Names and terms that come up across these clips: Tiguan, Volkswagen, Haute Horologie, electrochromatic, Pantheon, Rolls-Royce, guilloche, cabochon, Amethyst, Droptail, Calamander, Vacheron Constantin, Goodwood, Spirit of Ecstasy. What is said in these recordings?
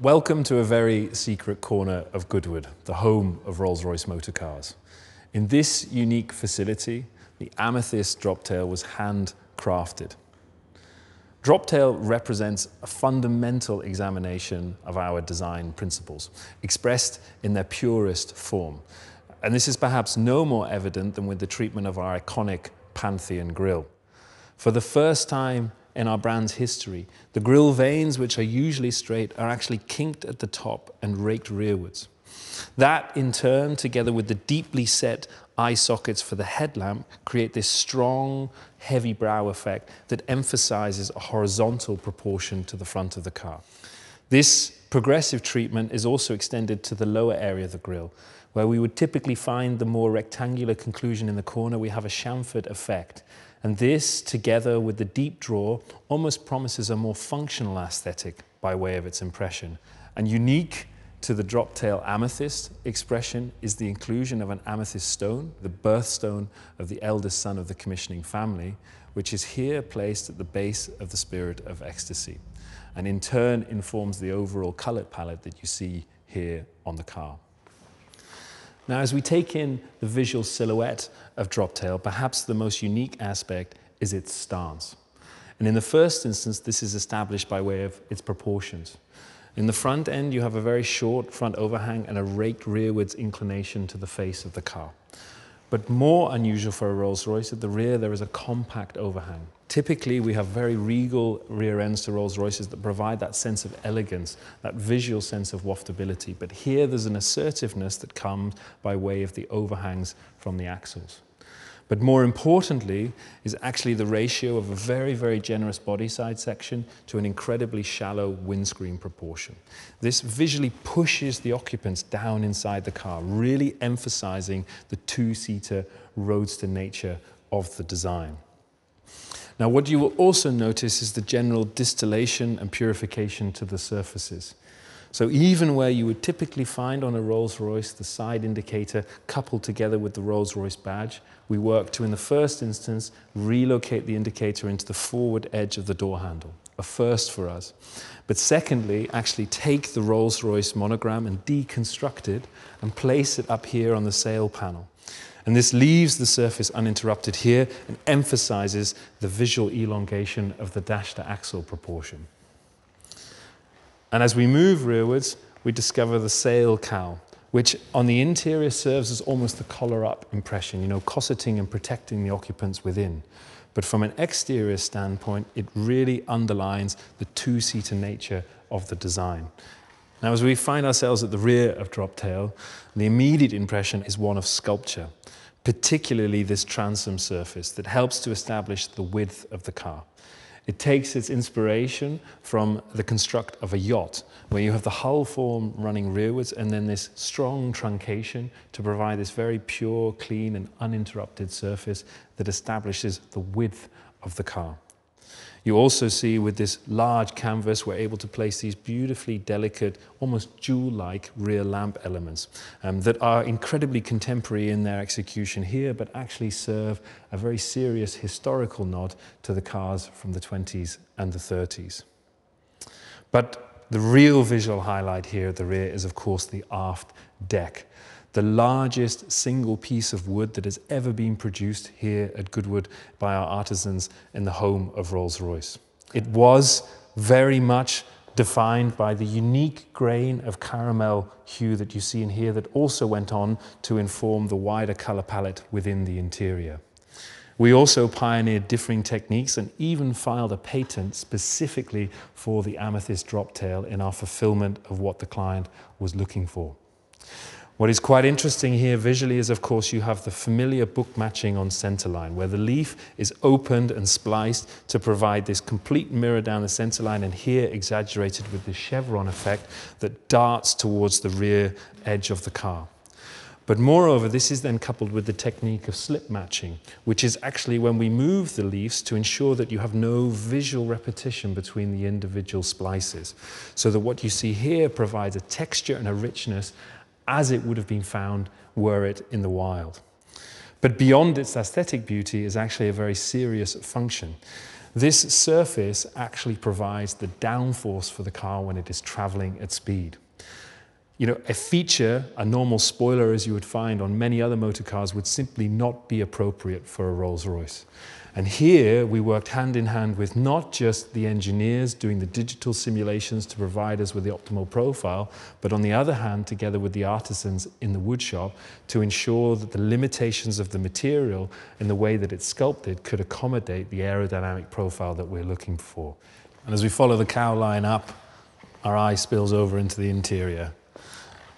Welcome to a very secret corner of Goodwood, the home of Rolls-Royce motor cars. In this unique facility, the Amethyst Droptail was handcrafted. Droptail represents a fundamental examination of our design principles, expressed in their purest form. And this is perhaps no more evident than with the treatment of our iconic Pantheon grille. For the first time in our brand's history, the grille vanes, which are usually straight, are actually kinked at the top and raked rearwards. That, in turn, together with the deeply set eye sockets for the headlamp, create this strong, heavy brow effect that emphasizes a horizontal proportion to the front of the car. This progressive treatment is also extended to the lower area of the grille, where we would typically find the more rectangular conclusion in the corner. We have a chamfered effect. And this, together with the deep draw, almost promises a more functional aesthetic by way of its impression. And unique to the Droptail Amethyst expression is the inclusion of an amethyst stone, the birthstone of the eldest son of the commissioning family, which is here placed at the base of the Spirit of Ecstasy, and in turn informs the overall colour palette that you see here on the car. Now, as we take in the visual silhouette of Droptail, perhaps the most unique aspect is its stance. And in the first instance, this is established by way of its proportions. In the front end, you have a very short front overhang and a raked rearwards inclination to the face of the car. But more unusual for a Rolls-Royce, at the rear there is a compact overhang. Typically, we have very regal rear ends to Rolls-Royces that provide that sense of elegance, that visual sense of waftability. But here there's an assertiveness that comes by way of the overhangs from the axles. But more importantly is actually the ratio of a very, very generous body side section to an incredibly shallow windscreen proportion. This visually pushes the occupants down inside the car, really emphasizing the two-seater roadster nature of the design. Now, what you will also notice is the general distillation and purification to the surfaces. So even where you would typically find on a Rolls-Royce the side indicator coupled together with the Rolls-Royce badge, we work to, in the first instance, relocate the indicator into the forward edge of the door handle, a first for us. But secondly, actually take the Rolls-Royce monogram and deconstruct it and place it up here on the sail panel. And this leaves the surface uninterrupted here and emphasizes the visual elongation of the dash to axle proportion. And as we move rearwards, we discover the sail cowl, which on the interior serves as almost the collar-up impression, you know, cosseting and protecting the occupants within. But from an exterior standpoint, it really underlines the two-seater nature of the design. Now, as we find ourselves at the rear of Droptail, the immediate impression is one of sculpture, particularly this transom surface that helps to establish the width of the car. It takes its inspiration from the construct of a yacht, where you have the hull form running rearwards and then this strong truncation to provide this very pure, clean and uninterrupted surface that establishes the width of the car. You also see with this large canvas, we're able to place these beautifully delicate, almost jewel-like rear lamp elements that are incredibly contemporary in their execution here, but actually serve a very serious historical nod to the cars from the 20s and the 30s. But the real visual highlight here at the rear is, of course, the aft deck, the largest single piece of wood that has ever been produced here at Goodwood by our artisans in the home of Rolls-Royce. It was very much defined by the unique grain of caramel hue that you see in here that also went on to inform the wider colour palette within the interior. We also pioneered differing techniques and even filed a patent specifically for the Amethyst Droptail in our fulfilment of what the client was looking for. What is quite interesting here visually is, of course, you have the familiar book matching on centerline, where the leaf is opened and spliced to provide this complete mirror down the centerline, and here exaggerated with the chevron effect that darts towards the rear edge of the car. But moreover, this is then coupled with the technique of slip matching, which is actually when we move the leaves to ensure that you have no visual repetition between the individual splices, so that what you see here provides a texture and a richness as it would have been found were it in the wild. But beyond its aesthetic beauty is actually a very serious function. This surface actually provides the downforce for the car when it is traveling at speed. You know, a feature, a normal spoiler as you would find on many other motor cars, would simply not be appropriate for a Rolls-Royce. And here we worked hand in hand with not just the engineers doing the digital simulations to provide us with the optimal profile, but on the other hand, together with the artisans in the woodshop, to ensure that the limitations of the material and the way that it's sculpted could accommodate the aerodynamic profile that we're looking for. And as we follow the cow line up, our eye spills over into the interior.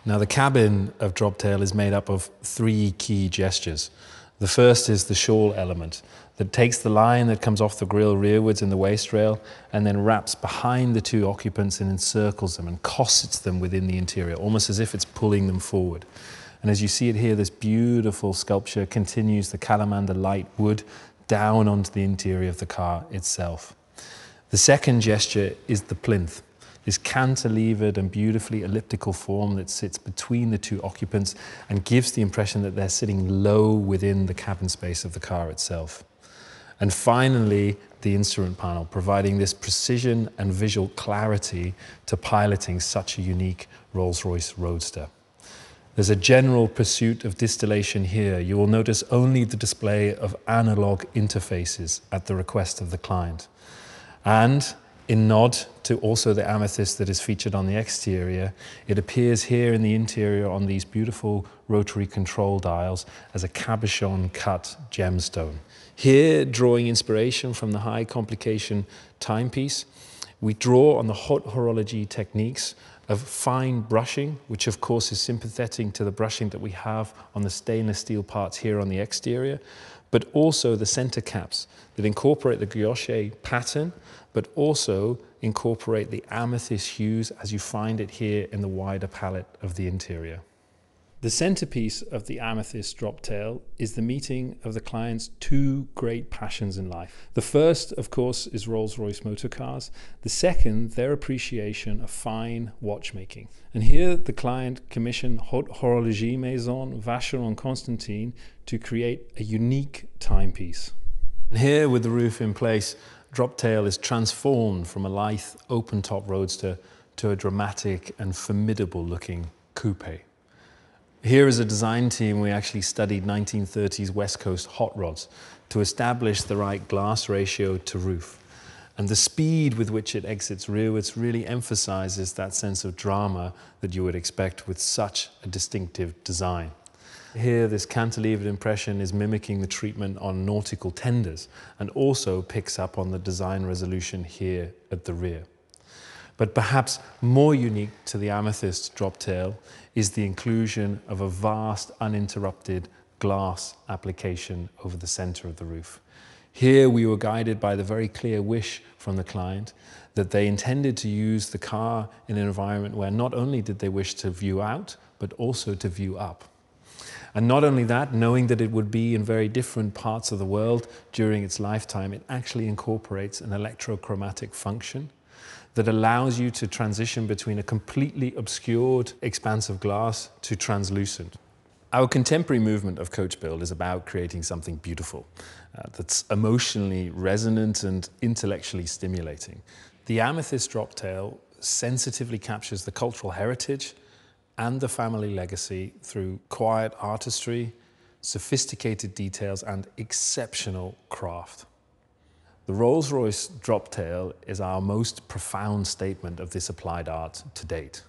Now, the cabin of Droptail is made up of three key gestures. The first is the shawl element that takes the line that comes off the grille rearwards in the waist rail and then wraps behind the two occupants and encircles them and cossets them within the interior, almost as if it's pulling them forward. And as you see it here, this beautiful sculpture continues the Calamander light wood down onto the interior of the car itself. The second gesture is the plinth. This cantilevered and beautifully elliptical form that sits between the two occupants and gives the impression that they're sitting low within the cabin space of the car itself. And finally, the instrument panel, providing this precision and visual clarity to piloting such a unique Rolls-Royce Roadster. There's a general pursuit of distillation here. You will notice only the display of analog interfaces at the request of the client. And in nod to also the amethyst that is featured on the exterior, it appears here in the interior on these beautiful rotary control dials as a cabochon cut gemstone. Here, drawing inspiration from the high complication timepiece, we draw on the Haute Horologie techniques of fine brushing, which of course is sympathetic to the brushing that we have on the stainless steel parts here on the exterior, but also the center caps that incorporate the guilloche pattern, but also incorporate the amethyst hues as you find it here in the wider palette of the interior. The centerpiece of the Amethyst Droptail is the meeting of the client's two great passions in life. The first, of course, is Rolls-Royce motor cars. The second, their appreciation of fine watchmaking. And here the client commissioned Haute Horologie Maison Vacheron Constantin to create a unique timepiece. And here, with the roof in place, Droptail is transformed from a lithe open-top roadster to a dramatic and formidable-looking coupe. Here as a design team, we actually studied 1930s West Coast hot rods to establish the right glass ratio to roof. And the speed with which it exits rearwards really emphasizes that sense of drama that you would expect with such a distinctive design. Here, this cantilevered impression is mimicking the treatment on nautical tenders and also picks up on the design resolution here at the rear. But perhaps more unique to the Amethyst Droptail is the inclusion of a vast, uninterrupted glass application over the center of the roof. Here we were guided by the very clear wish from the client that they intended to use the car in an environment where not only did they wish to view out, but also to view up. And not only that, knowing that it would be in very different parts of the world during its lifetime, it actually incorporates an electrochromatic function that allows you to transition between a completely obscured expanse of glass to translucent. Our contemporary movement of coach build is about creating something beautiful, that's emotionally resonant and intellectually stimulating. The Amethyst Droptail sensitively captures the cultural heritage and the family legacy through quiet artistry, sophisticated details, and exceptional craft. The Rolls-Royce Droptail is our most profound statement of this applied art to date.